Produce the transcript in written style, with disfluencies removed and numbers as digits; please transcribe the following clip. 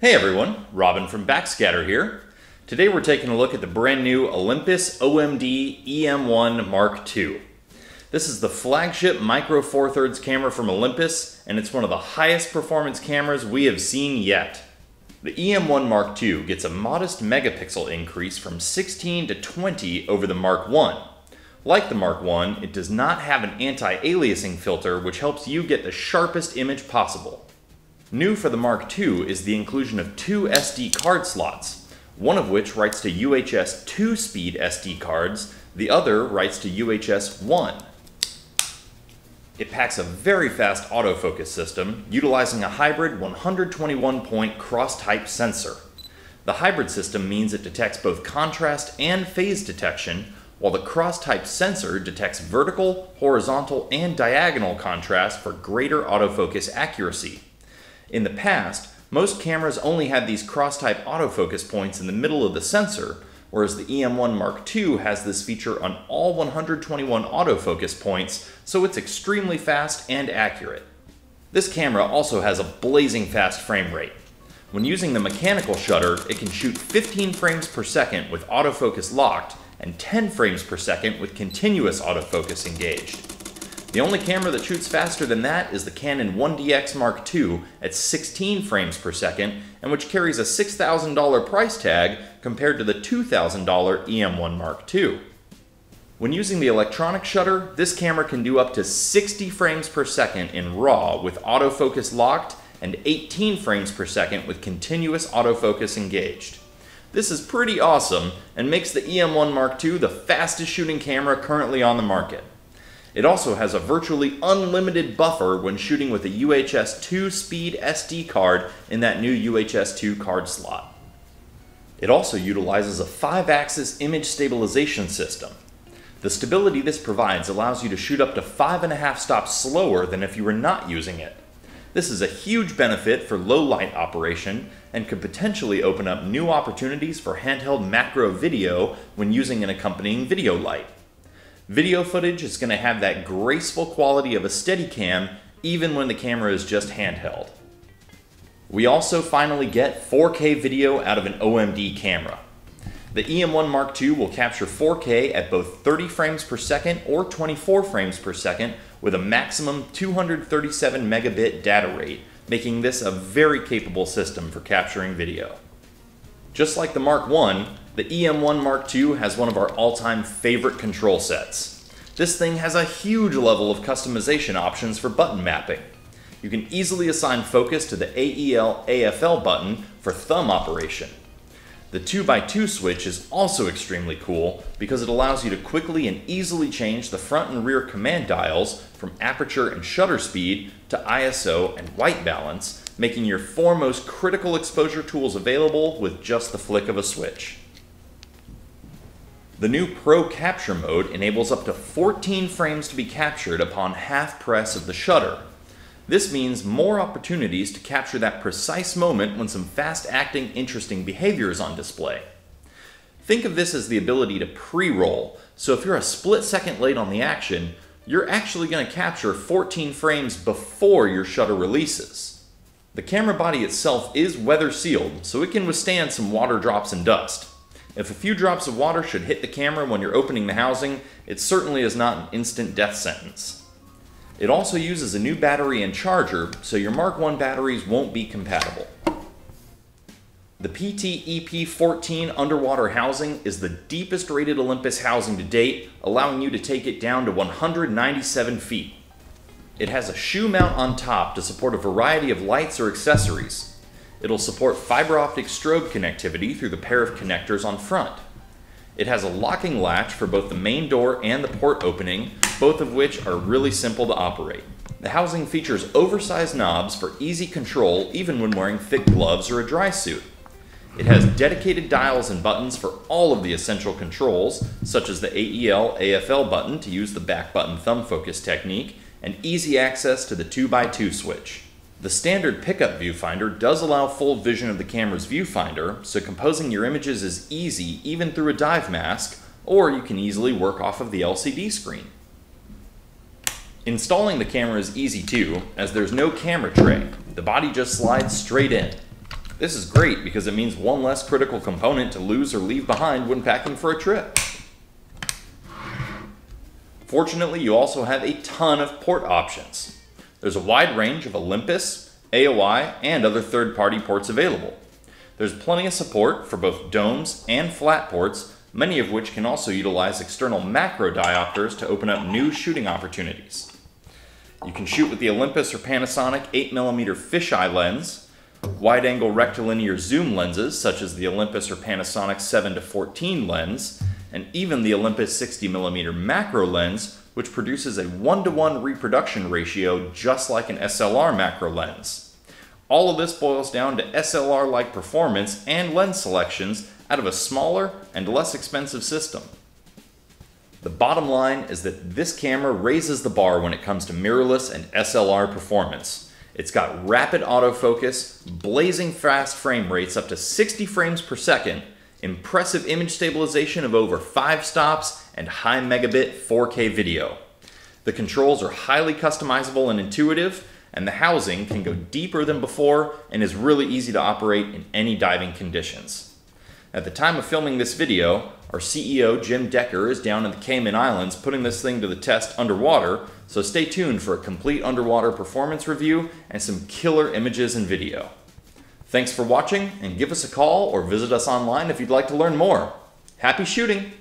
Hey everyone, Robin from Backscatter here. Today we're taking a look at the brand new Olympus OM-D E-M1 Mark II. This is the flagship Micro Four Thirds camera from Olympus, and it's one of the highest performance cameras we have seen yet. The E-M1 Mark II gets a modest megapixel increase from 16 to 20 over the Mark I. Like the Mark I, it does not have an anti-aliasing filter, which helps you get the sharpest image possible. New for the Mark II is the inclusion of two SD card slots, one of which writes to UHS-II speed SD cards, the other writes to UHS-I. It packs a very fast autofocus system, utilizing a hybrid 121-point cross-type sensor. The hybrid system means it detects both contrast and phase detection, while the cross-type sensor detects vertical, horizontal, and diagonal contrast for greater autofocus accuracy. In the past, most cameras only had these cross-type autofocus points in the middle of the sensor, whereas the E-M1 Mark II has this feature on all 121 autofocus points, so it's extremely fast and accurate. This camera also has a blazing fast frame rate. When using the mechanical shutter, it can shoot 15 frames per second with autofocus locked, and 10 frames per second with continuous autofocus engaged. The only camera that shoots faster than that is the Canon 1DX Mark II at 16 frames per second, and which carries a $6,000 price tag compared to the $2,000 E-M1 Mark II. When using the electronic shutter, this camera can do up to 60 frames per second in RAW with autofocus locked and 18 frames per second with continuous autofocus engaged. This is pretty awesome and makes the E-M1 Mark II the fastest shooting camera currently on the market. It also has a virtually unlimited buffer when shooting with a UHS-II speed SD card in that new UHS-II card slot. It also utilizes a 5-axis image stabilization system. The stability this provides allows you to shoot up to 5.5 stops slower than if you were not using it. This is a huge benefit for low-light operation and could potentially open up new opportunities for handheld macro video when using an accompanying video light. Video footage is going to have that graceful quality of a Steadicam even when the camera is just handheld. We also finally get 4K video out of an OM-D camera. The E-M1 Mark II will capture 4K at both 30 frames per second or 24 frames per second with a maximum 237 megabit data rate, making this a very capable system for capturing video. Just like the Mark I, the E-M1 Mark II has one of our all-time favorite control sets. This thing has a huge level of customization options for button mapping. You can easily assign focus to the AEL-AFL button for thumb operation. The 2x2 switch is also extremely cool because it allows you to quickly and easily change the front and rear command dials from aperture and shutter speed to ISO and white balance, making your four most critical exposure tools available with just the flick of a switch. The new Pro Capture mode enables up to 14 frames to be captured upon half press of the shutter. This means more opportunities to capture that precise moment when some fast-acting, interesting behavior is on display. Think of this as the ability to pre-roll, so if you're a split second late on the action, you're actually going to capture 14 frames before your shutter releases. The camera body itself is weather-sealed, so it can withstand some water drops and dust. If a few drops of water should hit the camera when you're opening the housing, it certainly is not an instant death sentence. It also uses a new battery and charger, so your Mark I batteries won't be compatible. The PT-EP14 underwater housing is the deepest rated Olympus housing to date, allowing you to take it down to 197 feet. It has a shoe mount on top to support a variety of lights or accessories. It'll support fiber optic strobe connectivity through the pair of connectors on front. It has a locking latch for both the main door and the port opening, both of which are really simple to operate. The housing features oversized knobs for easy control even when wearing thick gloves or a dry suit. It has dedicated dials and buttons for all of the essential controls, such as the AEL-AFL button to use the back button thumb focus technique, and easy access to the 2x2 switch. The standard pickup viewfinder does allow full vision of the camera's viewfinder, so composing your images is easy even through a dive mask, or you can easily work off of the LCD screen. Installing the camera is easy too, as there's no camera tray. The body just slides straight in. This is great because it means one less critical component to lose or leave behind when packing for a trip. Fortunately, you also have a ton of port options. There's a wide range of Olympus, AOI, and other third-party ports available. There's plenty of support for both domes and flat ports, many of which can also utilize external macro diopters to open up new shooting opportunities. You can shoot with the Olympus or Panasonic 8mm fisheye lens, wide-angle rectilinear zoom lenses such as the Olympus or Panasonic 7-14 lens, and even the Olympus 60mm macro lens, which produces a 1-to-1 reproduction ratio just like an SLR macro lens. All of this boils down to SLR-like performance and lens selections out of a smaller and less expensive system. The bottom line is that this camera raises the bar when it comes to mirrorless and SLR performance. It's got rapid autofocus, blazing fast frame rates up to 60 frames per second, impressive image stabilization of over 5 stops, and high megabit 4K video. The controls are highly customizable and intuitive, and the housing can go deeper than before and is really easy to operate in any diving conditions. At the time of filming this video, our CEO Jim Decker is down in the Cayman Islands putting this thing to the test underwater, so stay tuned for a complete underwater performance review and some killer images and video. Thanks for watching, and give us a call or visit us online if you'd like to learn more. Happy shooting!